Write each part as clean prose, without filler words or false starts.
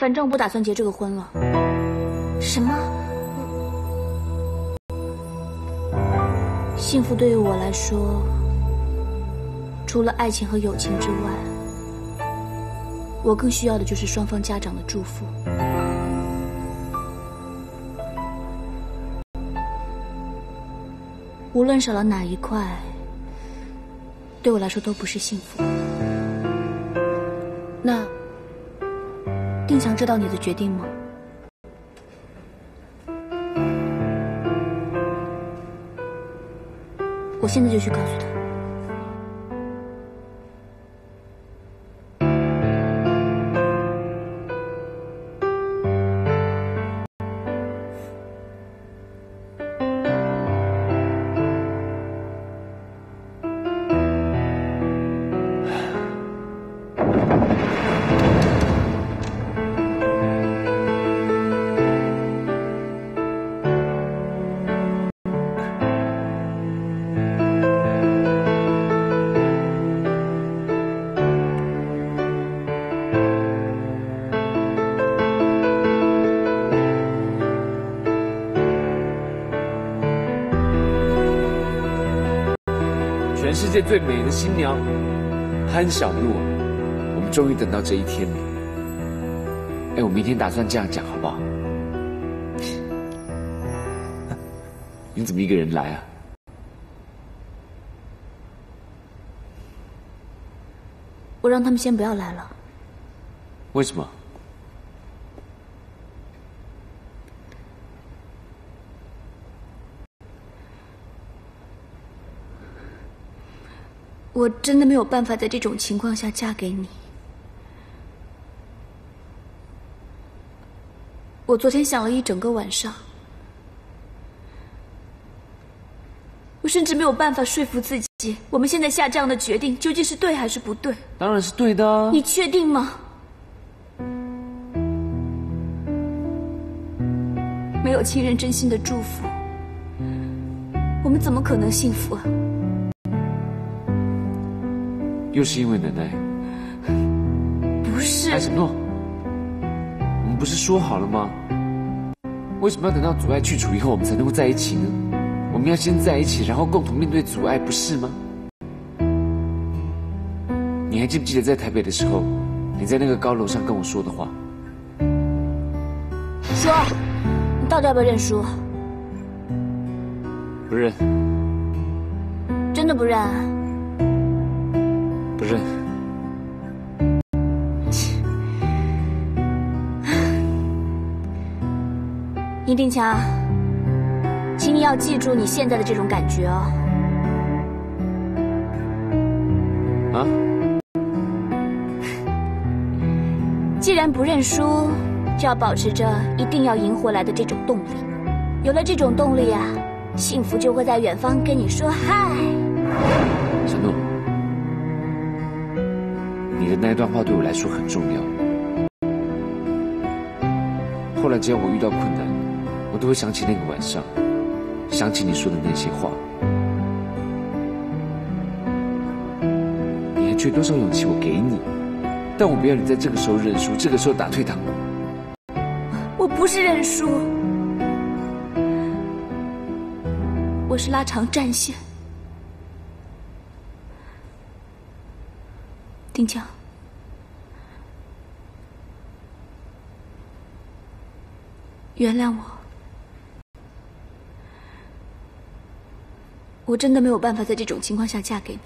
反正我不打算结这个婚了。什么？幸福对于我来说，除了爱情和友情之外，我更需要的就是双方家长的祝福。无论少了哪一块，对我来说都不是幸福。那，定强知道你的决定吗？ 我现在就去告诉他。 全世界最美的新娘潘晓露，我们终于等到这一天了。哎，我明天打算这样讲好不好？你怎么一个人来啊？我让他们先不要来了。为什么？我真的没有办法在这种情况下嫁给你。我昨天想了一整个晚上，我甚至没有办法说服自己，我们现在下这样的决定究竟是对还是不对？当然是对的啊。你确定吗？没有亲人真心的祝福，我们怎么可能幸福啊？ 又是因为奶奶？不是。白承诺，我们不是说好了吗？为什么要等到阻碍去除以后，我们才能够在一起呢？我们要先在一起，然后共同面对阻碍，不是吗？你还记不记得在台北的时候，你在那个高楼上跟我说的话？说，你到底要不要认输？不认。真的不认啊？ 不认。尹定强，请你要记住你现在的这种感觉哦。啊？既然不认输，就要保持着一定要赢回来的这种动力。有了这种动力啊，幸福就会在远方跟你说嗨。小诺。 你的那一段话对我来说很重要。后来只要我遇到困难，我都会想起那个晚上，想起你说的那些话。你还缺多少勇气？我给你，但我不要你在这个时候认输，这个时候打退堂鼓。我不是认输，我是拉长战线。 定强，原谅我，我真的没有办法在这种情况下嫁给你。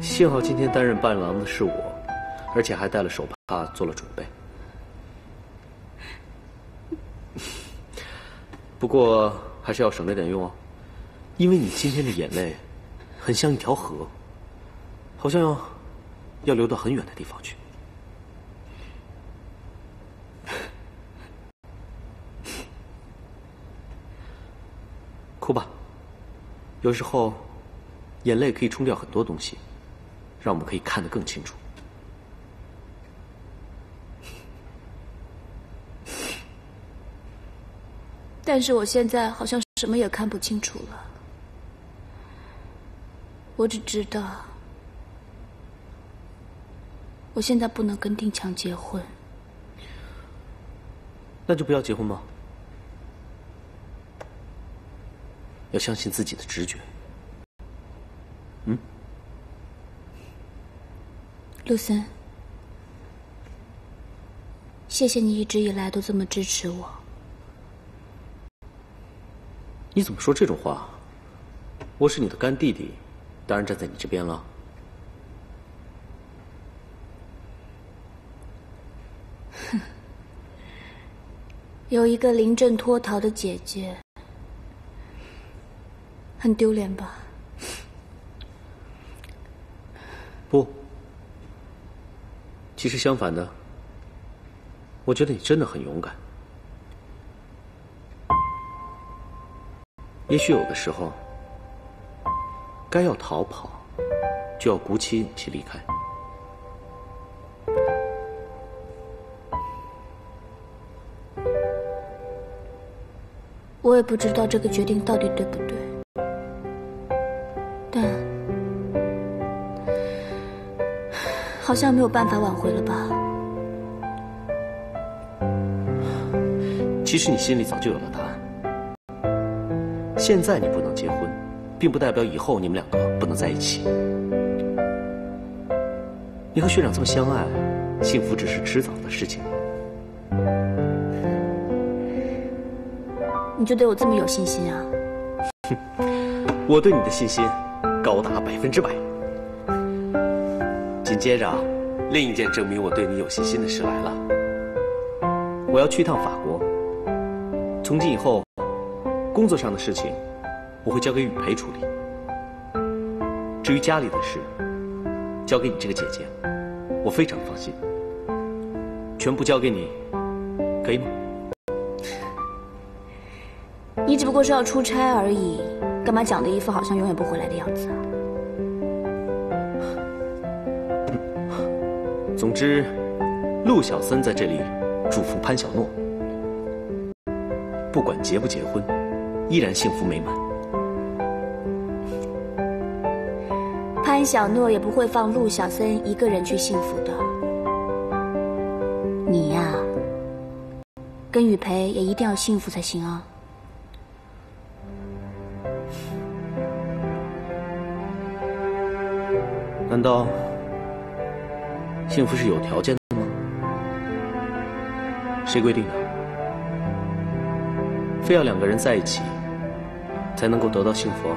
幸好今天担任伴郎的是我，而且还带了手帕做了准备。不过还是要省着点用哦，因为你今天的眼泪，很像一条河，好像要流到很远的地方去。哭吧，有时候眼泪可以冲掉很多东西。 让我们可以看得更清楚。但是我现在好像什么也看不清楚了，我只知道，我现在不能跟定强结婚。那就不要结婚吧，要相信自己的直觉。嗯。 陆森，谢谢你一直以来都这么支持我。你怎么说这种话？我是你的干弟弟，当然站在你这边了。哼，有一个临阵脱逃的姐姐，很丢脸吧？不。 其实相反的，我觉得你真的很勇敢。也许有的时候，该要逃跑，就要鼓起勇气离开。我也不知道这个决定到底对不对，但…… 好像没有办法挽回了吧？其实你心里早就有了答案。现在你不能结婚，并不代表以后你们两个不能在一起。你和学长这么相爱，幸福只是迟早的事情。你就对我这么有信心啊？哼，我对你的信心高达100%。 紧接着，另一件证明我对你有信心的事来了。我要去一趟法国。从今以后，工作上的事情我会交给雨培处理。至于家里的事，交给你这个姐姐，我非常放心。全部交给你，可以吗？你只不过是要出差而已，干嘛讲的一副好像永远不回来的样子啊？ 总之，陆小森在这里祝福潘晓诺，不管结不结婚，依然幸福美满。潘晓诺也不会放陆小森一个人去幸福的。你呀，跟雨培也一定要幸福才行啊。难道？ 幸福是有条件的吗？谁规定的？非要两个人在一起才能够得到幸福啊？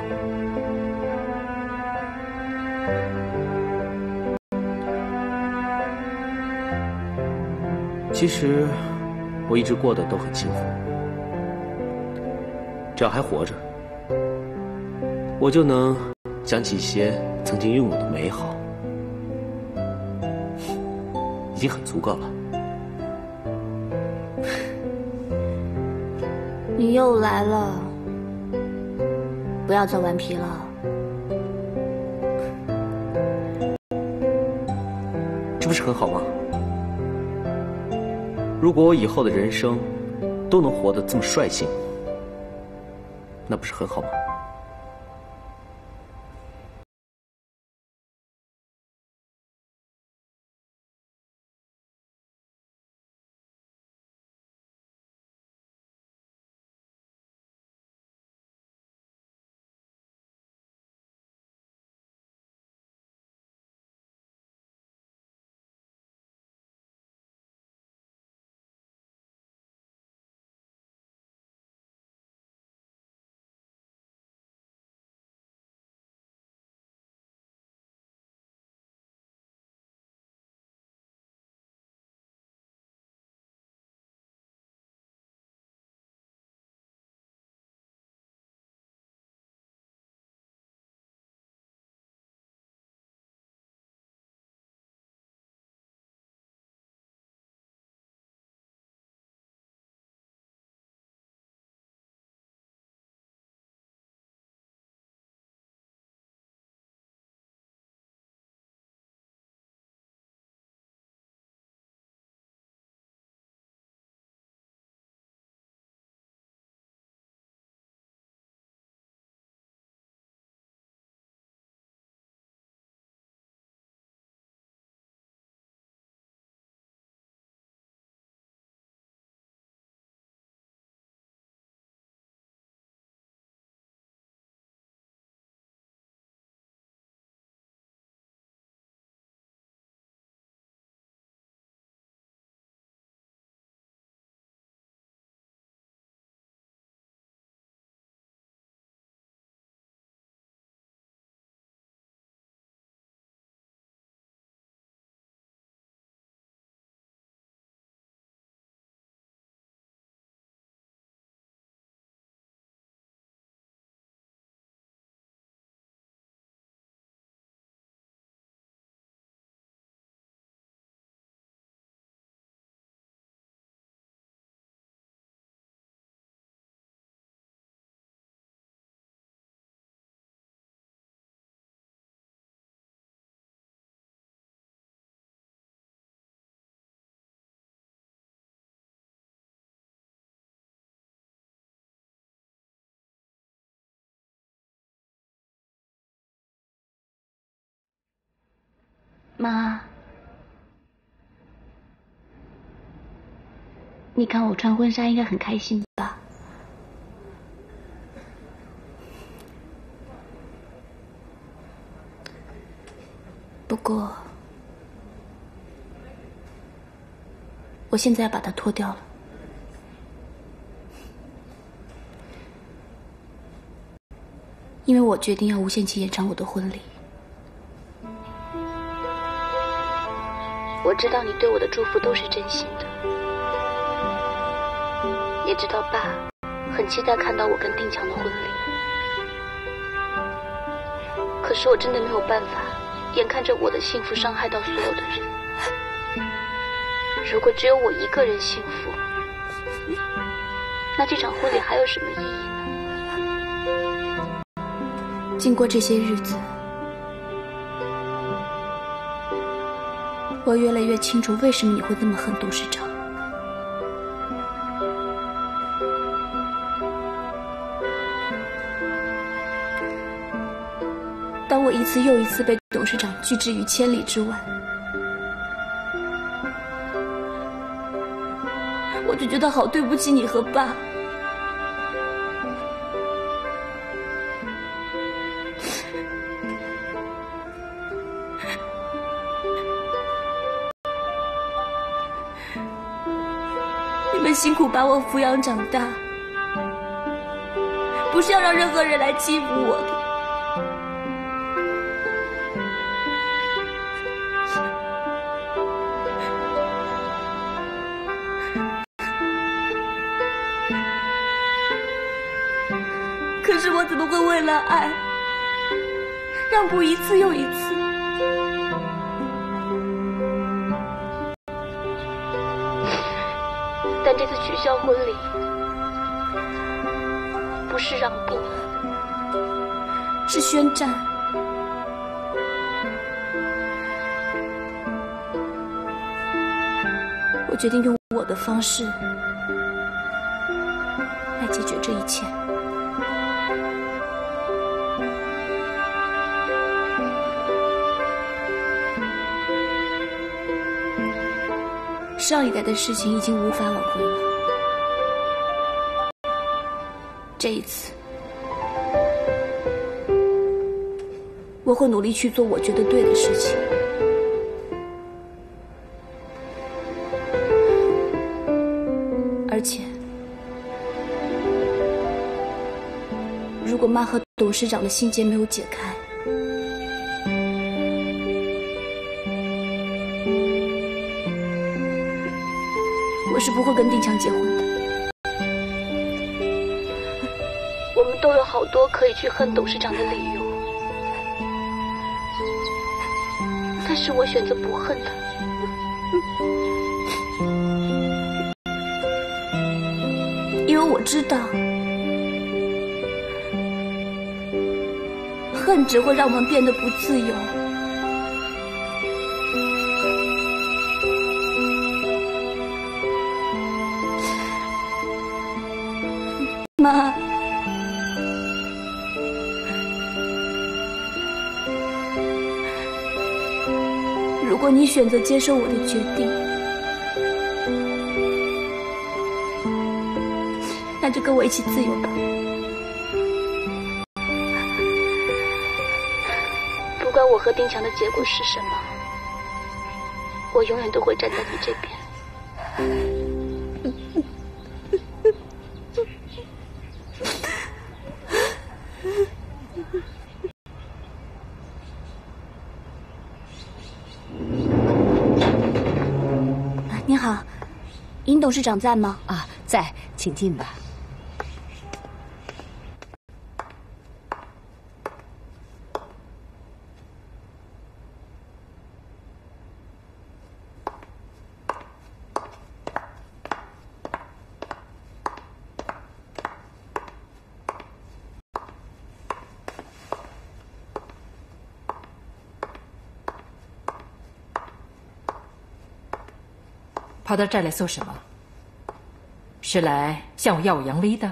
其实我一直过得都很幸福，只要还活着，我就能想起一些曾经拥有的美好。 已经很足够了。你又来了，不要再顽皮了。这不是很好吗？如果我以后的人生都能活得这么率性，那不是很好吗？妈，你看我穿婚纱应该很开心吧？不过，我现在要把它脱掉了。 因为我决定要无限期延长我的婚礼。我知道你对我的祝福都是真心的，也知道爸很期待看到我跟定强的婚礼。可是我真的没有办法，眼看着我的幸福伤害到所有的人。如果只有我一个人幸福，那这场婚礼还有什么意义？ 经过这些日子，我越来越清楚为什么你会那么恨董事长。当我一次又一次被董事长拒之于千里之外，我就觉得好对不起你和爸。 辛苦把我抚养长大，不是要让任何人来欺负我的。可是我怎么会为了爱让步一次又一次？ 这次取消婚礼不是让步，是宣战。我决定用我的方式来解决这一切。上一代的事情已经无法挽回了。 这一次，我会努力去做我觉得对的事情。而且，如果妈和董事长的心结没有解开，我是不会跟定强结婚的。 都有好多可以去恨董事长的理由，但是我选择不恨他。因为我知道，恨只会让我们变得不自由，妈。 如果你选择接受我的决定，那就跟我一起自由吧。不管我和丁强的结果是什么，我永远都会站在你这边。 董事长在吗？啊，在，请进吧。跑到这儿来做什么？ 是来向我耀武扬威的，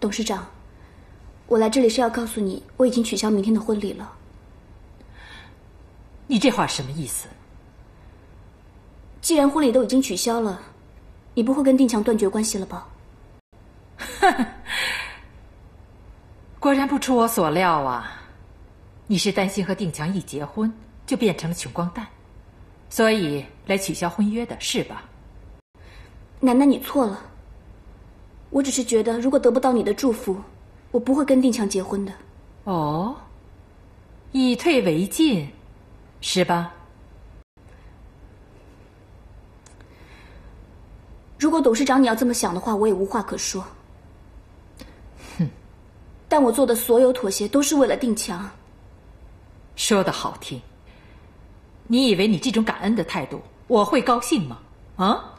董事长，我来这里是要告诉你，我已经取消明天的婚礼了。你这话什么意思？既然婚礼都已经取消了，你不会跟定强断绝关系了吧？果然不出我所料啊！你是担心和定强一结婚就变成了穷光蛋，所以来取消婚约的是吧？楠楠，你错了。我只是觉得，如果得不到你的祝福，我不会跟定强结婚的。哦，以退为进，是吧？如果董事长你要这么想的话，我也无话可说。哼，但我做的所有妥协都是为了定强。说的好听，你以为你这种感恩的态度，我会高兴吗？啊，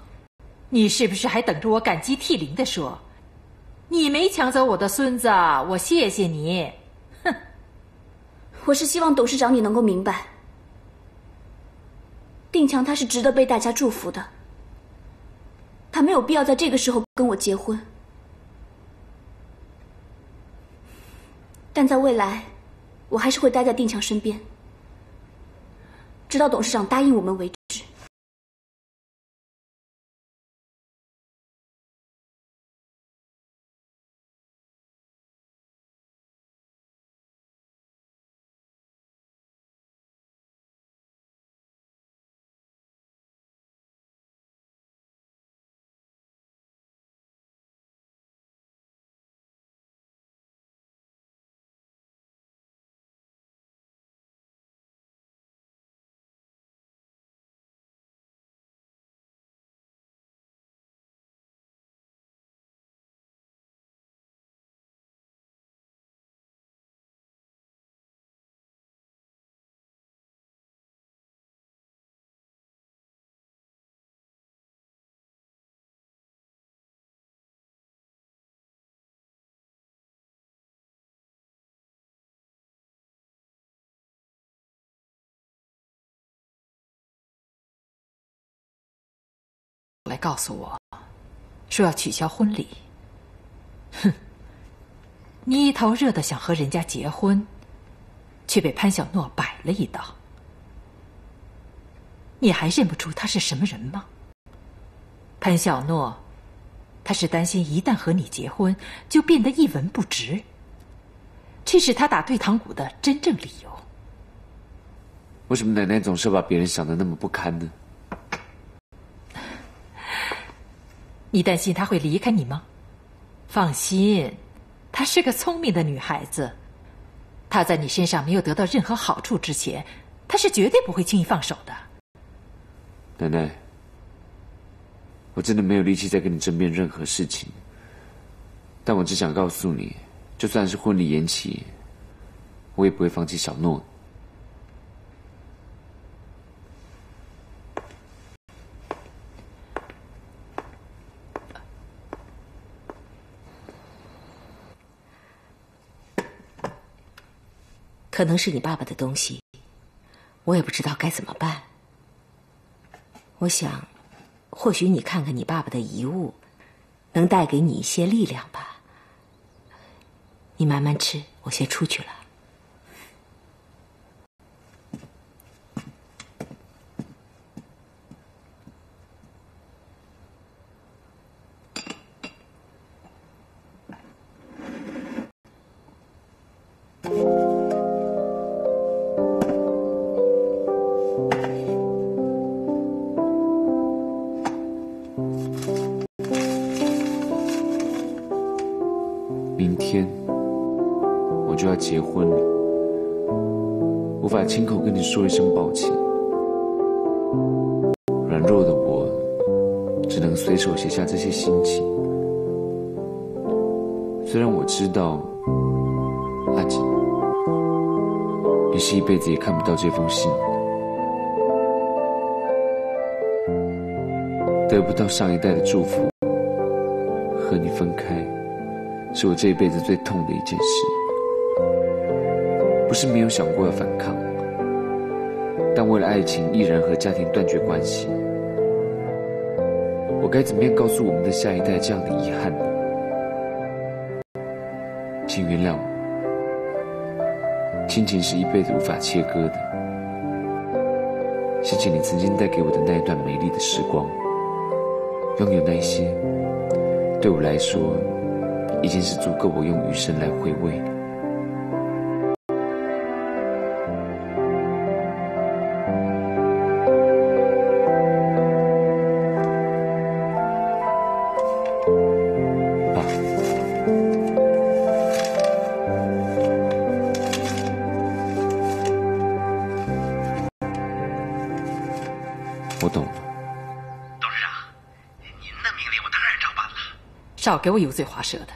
你是不是还等着我感激涕零的说？ 你没抢走我的孙子，我谢谢你。哼，我是希望董事长你能够明白，定强他是值得被大家祝福的，他没有必要在这个时候跟我结婚。但在未来，我还是会待在定强身边，直到董事长答应我们为止。 来告诉我，说要取消婚礼。哼，你一头热的想和人家结婚，却被潘晓诺摆了一道。你还认不出他是什么人吗？潘晓诺，他是担心一旦和你结婚，就变得一文不值。这是他打退堂鼓的真正理由。为什么奶奶总是把别人想得那么不堪呢？ 你担心他会离开你吗？放心，她是个聪明的女孩子。她在你身上没有得到任何好处之前，她是绝对不会轻易放手的。奶奶，我真的没有力气再跟你争辩任何事情。但我只想告诉你，就算是婚礼延期，我也不会放弃小诺。 可能是你爸爸的东西，我也不知道该怎么办。我想，或许你看看你爸爸的遗物，能带给你一些力量吧。你慢慢吃，我先出去了。结婚了，无法亲口跟你说一声抱歉。软弱的我，只能随手写下这些心情。虽然我知道，阿锦，你是一辈子也看不到这封信，得不到上一代的祝福，和你分开，是我这一辈子最痛的一件事。 不是没有想过要反抗，但为了爱情毅然和家庭断绝关系，我该怎么样告诉我们的下一代这样的遗憾呢？请原谅我。亲情是一辈子无法切割的。谢谢你曾经带给我的那一段美丽的时光，拥有那些对我来说已经是足够我用余生来回味了。我懂了，董事长，您的命令我当然照办了。少给我油嘴滑舌的！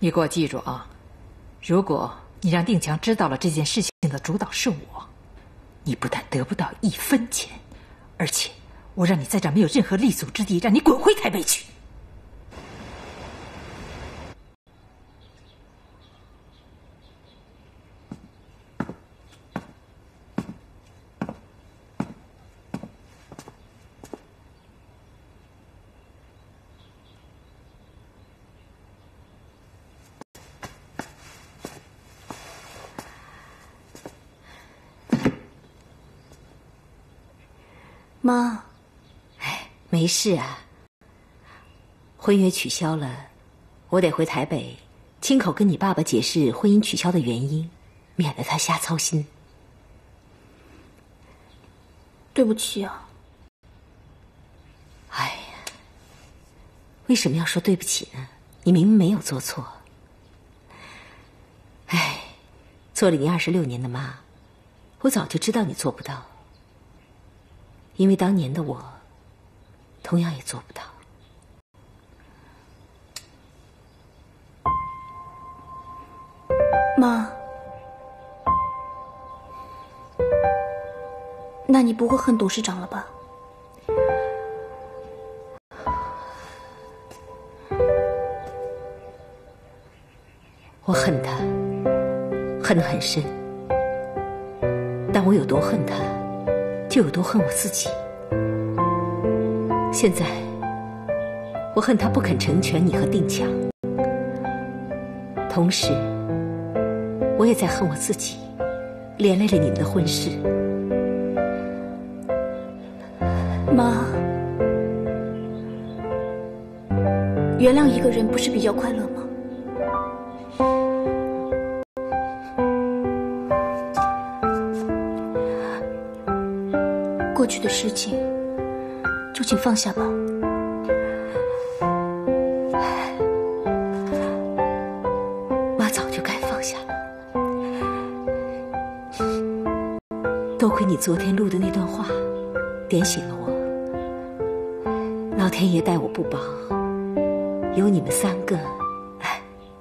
你给我记住啊，如果你让定强知道了这件事情的主导是我，你不但得不到一分钱，而且我让你在这没有任何立足之地，让你滚回台北去。妈，哎，没事啊。婚约取消了，我得回台北，亲口跟你爸爸解释婚姻取消的原因，免得他瞎操心。对不起啊。哎呀，为什么要说对不起呢？你明明没有做错。哎，做了你26年的妈，我早就知道你做不到。因为当年的我，同样也做不到。妈，那你不会恨董事长了吧？我恨他，恨得很深。但我有多恨他？就有多恨我自己。现在，我恨他不肯成全你和定强，同时，我也在恨我自己，连累了你们的婚事。妈，原谅一个人不是比较快乐吗？过去的事情，就请放下吧。妈早就该放下了。多亏你昨天录的那段话，点醒了我。老天爷待我不薄，有你们3个，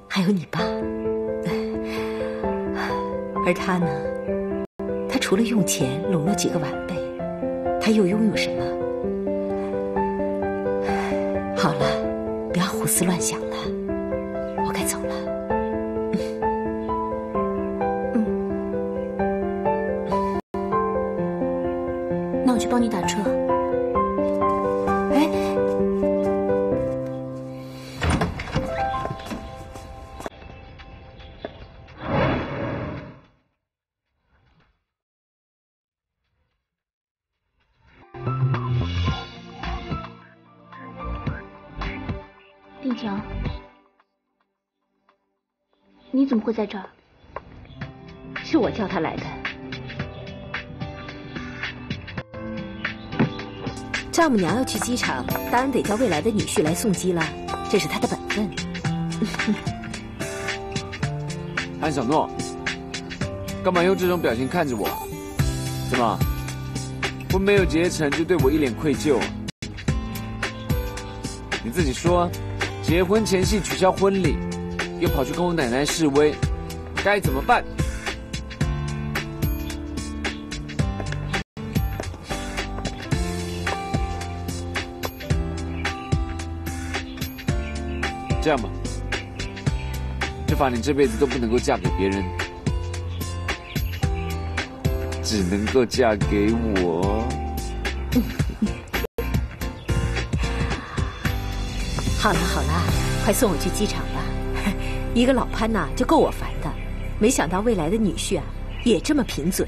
还有你爸。而他呢，他除了用钱笼络几个晚辈，他又拥有什么？好了，不要胡思乱想了，我该走了。那我去帮你打车。哎，定强，你怎么会在这儿？是我叫他来的。丈母娘要去机场，当然得叫未来的女婿来送机了，这是她的本分。安小诺，干嘛用这种表情看着我？怎么，婚没有结成就对我一脸愧疚？你自己说。结婚前夕取消婚礼，又跑去跟我奶奶示威，该怎么办？这样吧，就罚你这辈子都不能够嫁给别人，只能够嫁给我。好啦好啦，快送我去机场吧！一个老潘呐，就够我烦的。没想到未来的女婿啊，也这么贫嘴。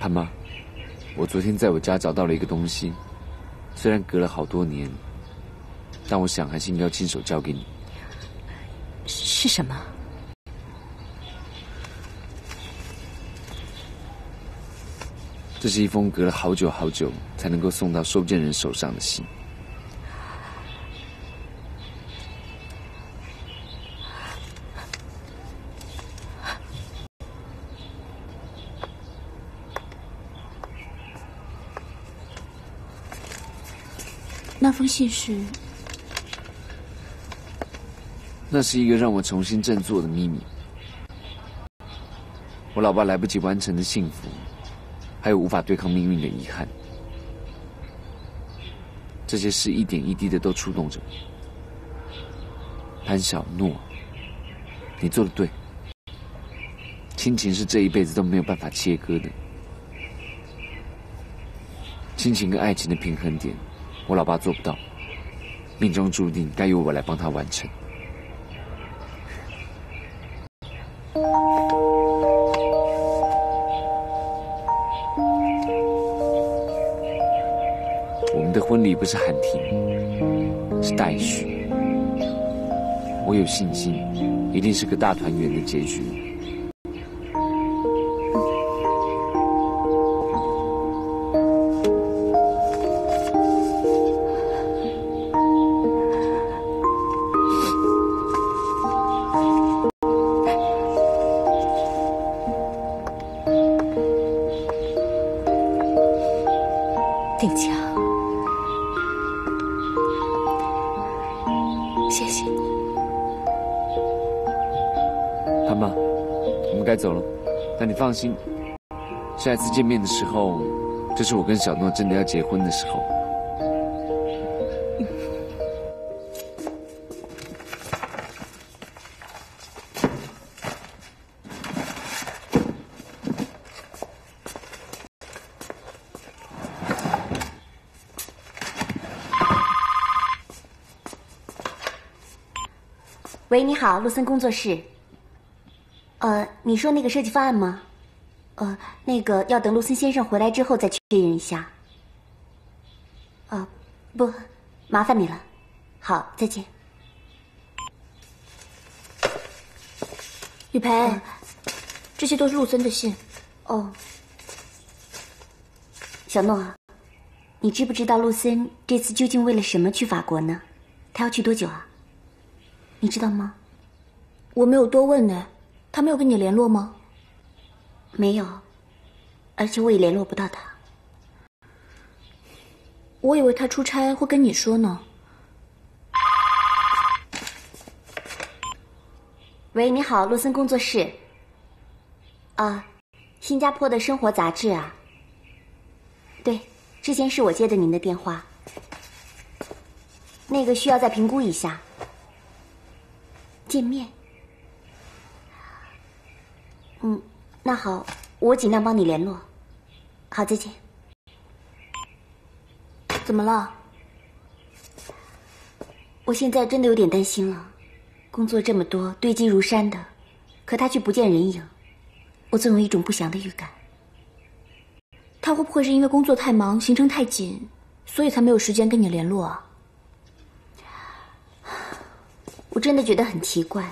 潘妈，我昨天在我家找到了一个东西，虽然隔了好多年，但我想还是应该亲手交给你。是什么？ 这是一封隔了好久好久才能够送到收件人手上的信。那封信是？那是一个让我重新振作的秘密。我老爸来不及完成的幸福。 还有无法对抗命运的遗憾，这些事一点一滴的都触动着我。潘晓诺，你做的对，亲情是这一辈子都没有办法切割的。亲情跟爱情的平衡点，我老爸做不到，命中注定该由我来帮他完成。 婚礼不是喊停，是待续。我有信心，一定是个大团圆的结局。定强。 谢谢你，潘妈，我们该走了。但你放心，下一次见面的时候，就是我跟小诺真的要结婚的时候。喂，你好，陆森工作室。你说那个设计方案吗？那个要等陆森先生回来之后再确认一下。不，麻烦你了。好，再见。雨培，这些都是陆森的信。哦。小诺，你知不知道陆森这次究竟为了什么去法国呢？他要去多久啊？ 你知道吗？我没有多问呢，他没有跟你联络吗？没有，而且我也联络不到他。我以为他出差会跟你说呢。喂，你好，洛森工作室。啊，新加坡的生活杂志啊。对，之前是我接的您的电话。那个需要再评估一下。 见面，那好，我尽量帮你联络。好，再见。怎么了？我现在真的有点担心了，工作这么多，堆积如山的，可他却不见人影，我总有一种不祥的预感。他会不会是因为工作太忙，行程太紧，所以才没有时间跟你联络啊？ 我真的觉得很奇怪，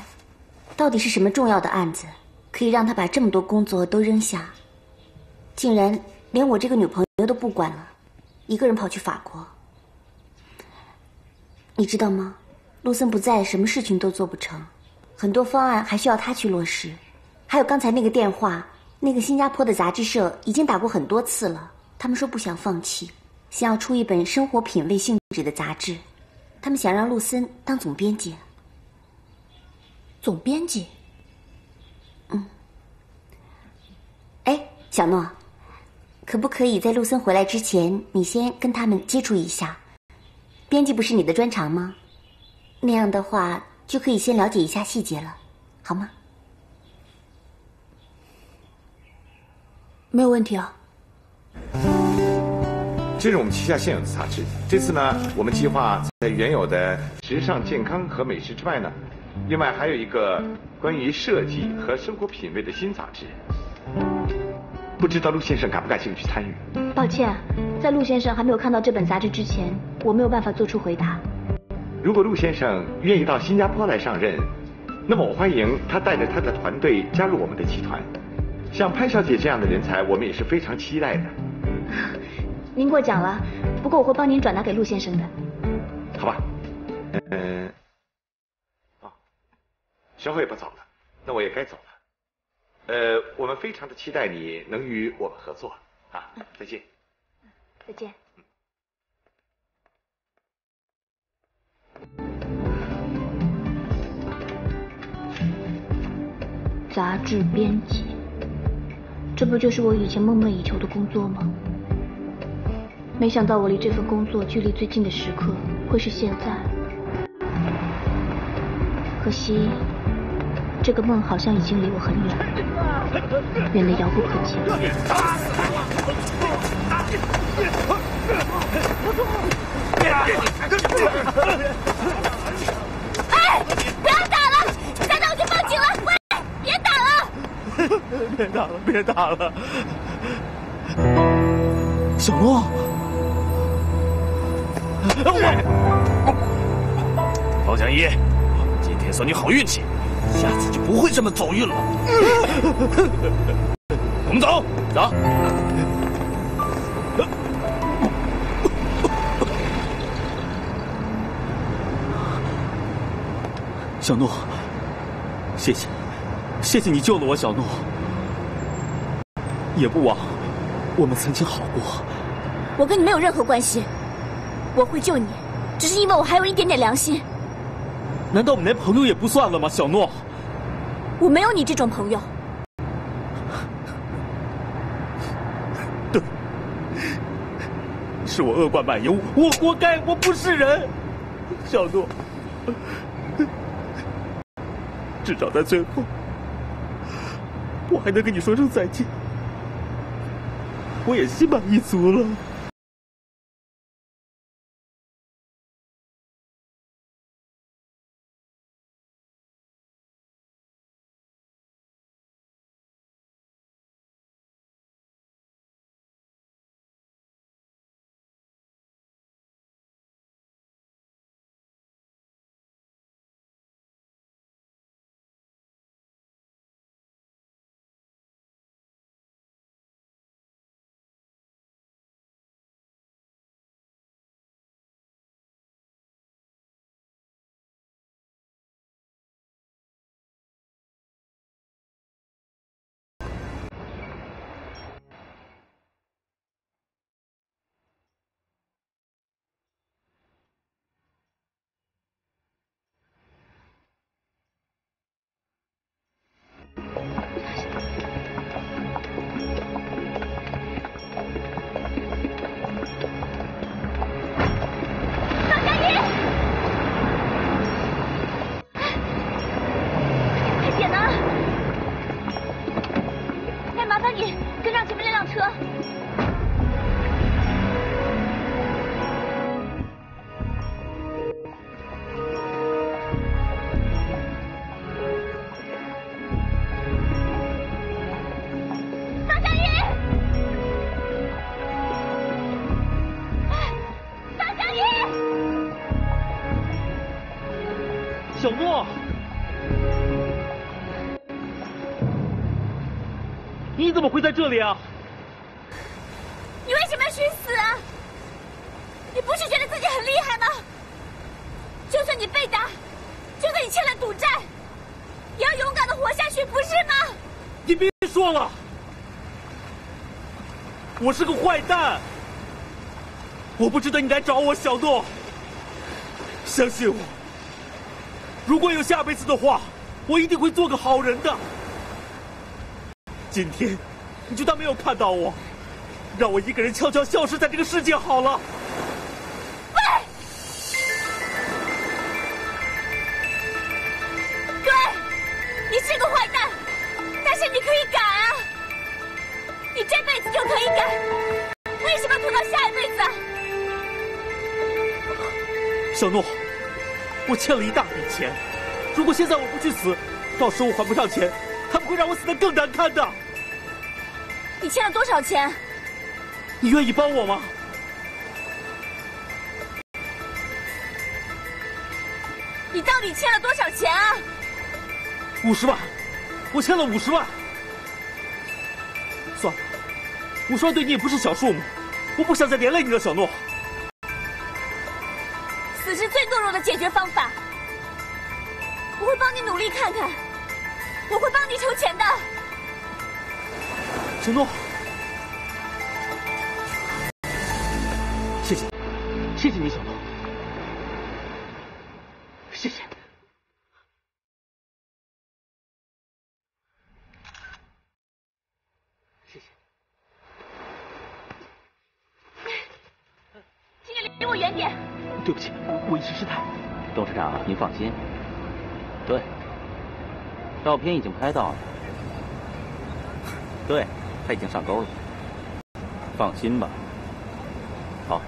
到底是什么重要的案子，可以让他把这么多工作都扔下，竟然连我这个女朋友都不管了，一个人跑去法国。你知道吗？陆森不在，什么事情都做不成，很多方案还需要他去落实。还有刚才那个电话，那个新加坡的杂志社已经打过很多次了，他们说不想放弃，想要出一本生活品味性质的杂志，他们想让陆森当总编辑。 总编辑，哎，小诺，可不可以在陆森回来之前，你先跟他们接触一下？编辑不是你的专长吗？那样的话，就可以先了解一下细节了，好吗？没有问题啊。这是我们旗下现有的茶室。这次呢，我们计划在原有的时尚、健康和美食之外呢，另外还有一个关于设计和生活品味的新杂志。不知道陆先生感不感兴趣参与？抱歉，在陆先生还没有看到这本杂志之前，我没有办法做出回答。如果陆先生愿意到新加坡来上任，那么我欢迎他带着他的团队加入我们的集团。像潘小姐这样的人才，我们也是非常期待的。您过奖了，不过我会帮您转达给陆先生的。好吧，稍后也不早了，那我也该走了。我们非常的期待你能与我们合作啊！再见。再见。杂志编辑，这不就是我以前梦寐以求的工作吗？没想到我离这份工作距离最近的时刻会是现在。可惜，这个梦好像已经离我很远，远得遥不可及。哎，不要打了！打到我就报警了！喂，别打了！别打了！别打了！小诺。 方祥一，今天算你好运气，下次就不会这么走运了。我们走，走。小诺，谢谢，谢谢你救了我，小诺。也不枉我们曾经好过。我跟你没有任何关系。 我会救你，只是因为我还有一点点良心。难道我们连朋友也不算了吗，小诺？我没有你这种朋友。对，是我恶贯满盈，我活该，我不是人，小诺。至少在最后，我还能跟你说声再见，我也心满意足了。 你怎么会在这里啊？你为什么要寻死啊？你不是觉得自己很厉害吗？就算你被打，就算你欠了赌债，也要勇敢的活下去，不是吗？你别说了，我是个坏蛋，我不值得你来找我，小诺。相信我，如果有下辈子的话，我一定会做个好人的。 今天，你就当没有看到我，让我一个人悄悄消失在这个世界好了。喂，对，你是个坏蛋，但是你可以改啊，你这辈子就可以改，为什么拖到下一辈子啊？小诺，我欠了一大笔钱，如果现在我不去死，到时候我还不上钱，他们会让我死得更难堪的。你欠了多少钱？你愿意帮我吗？ 你到底欠了多少钱啊？50万，我欠了50万。算了，50万对你也不是小数目，我不想再连累你了，小诺。死是最懦弱的解决方法，我会帮你努力看看，我会帮你筹钱的。小诺，谢谢，谢谢你，小诺。 谢谢。谢谢。请你离我远点。对不起，我一时失态。董事长，您放心。对，照片已经拍到了。对，他已经上钩了。放心吧。好。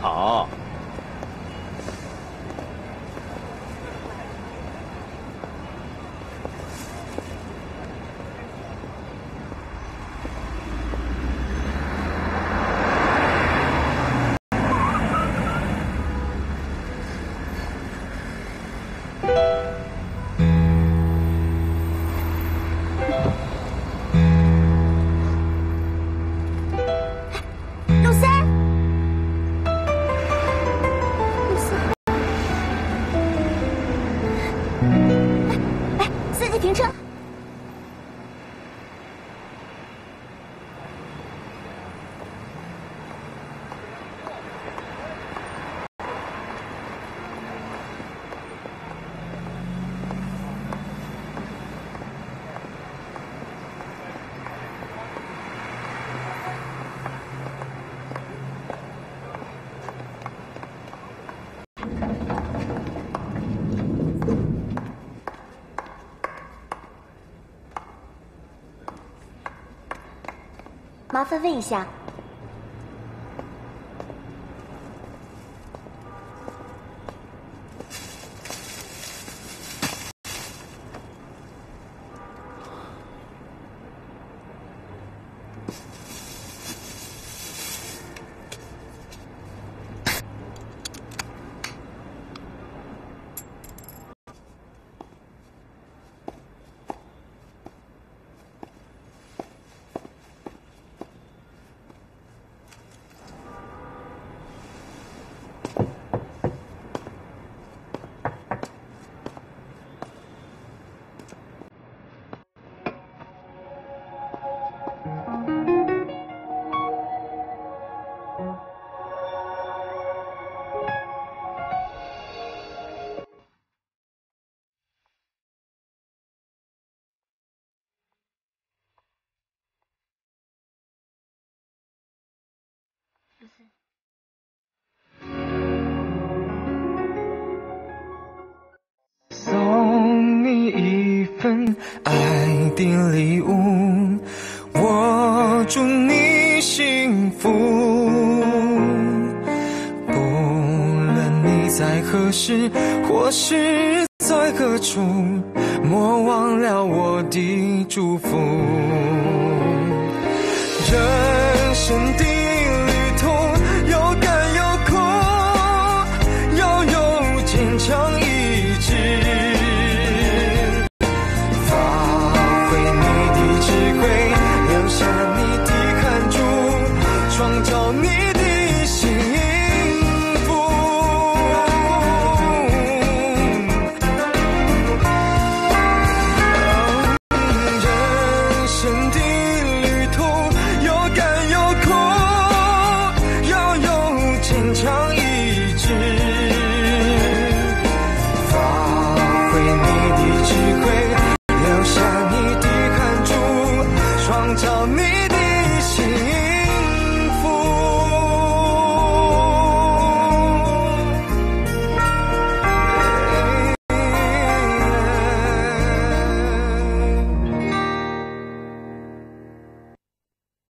好。 麻烦问一下，送你一份爱的礼物，我祝你幸福。不论你在何时或是在何处，莫忘了我的祝福。人生的。 找你。